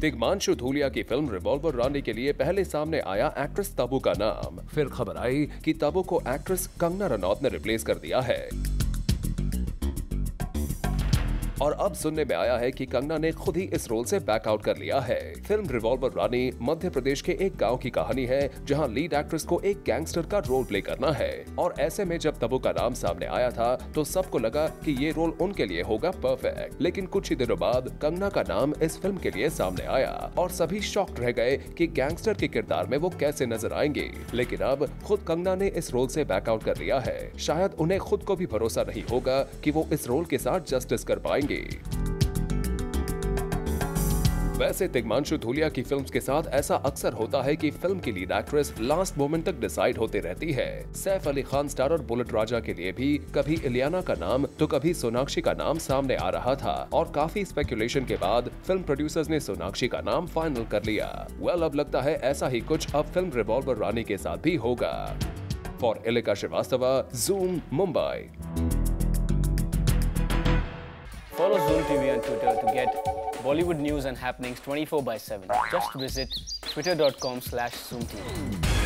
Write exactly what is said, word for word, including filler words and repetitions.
तिग्मांशु धूलिया की film revolver रानी के लिए पहले सामने आया एक्ट्रेस तबू का नाम। फिर खबर आई कि तबू को एक्ट्रेस कंगना रणौत ने रिप्लेस कर दिया है। और अब सुनने में आया है कि कंगना ने खुद ही इस रोल से बैकआउट कर लिया है। फिल्म रिवॉल्वर रानी मध्य प्रदेश के एक गांव की कहानी है, जहां लीड एक्ट्रेस को एक गैंगस्टर का रोल प्ले करना है। और ऐसे में जब तबू का नाम सामने आया था तो सबको लगा कि ये रोल उनके लिए होगा परफेक्ट। लेकिन कुछ ही दिनों बाद कंगना का नाम इस फिल्म के लिए सामने आया और सभी शॉक्ड रह गए कि गैंगस्टर के किरदार में वो कैसे नजर आएंगे। लेकिन अब खुद कंगना ने इस रोल से बैकआउट कर लिया है। शायद उन्हें खुद को भी भरोसा नहीं होगा कि वो इस रोल के साथ जस्टिस कर पाएंगे। वैसे तिग्मांशु धूलिया की फिल्म्स के साथ ऐसा अक्सर होता है कि फिल्म की लीड एक्ट्रेस लास्ट मोमेंट तक डिसाइड होते रहती है। सैफ अली खान स्टारर बुलेट राजा के लिए भी कभी इलियाना का नाम तो कभी सोनाक्षी का नाम सामने आ रहा था और काफी स्पेकुलेशन के बाद फिल्म प्रोड्यूसर्स ने सोनाक्षी का नाम फाइनल कर लिया। वेल अब लगता है ऐसा ही कुछ अब फिल्म रिवॉल्वर रानी के साथ भी होगा। For Ileka Srivastava, zoom Mumbai. Follow Zoom T V on Twitter to get Bollywood news and happenings twenty-four by seven. Just visit twitter dot com slash zoom T V.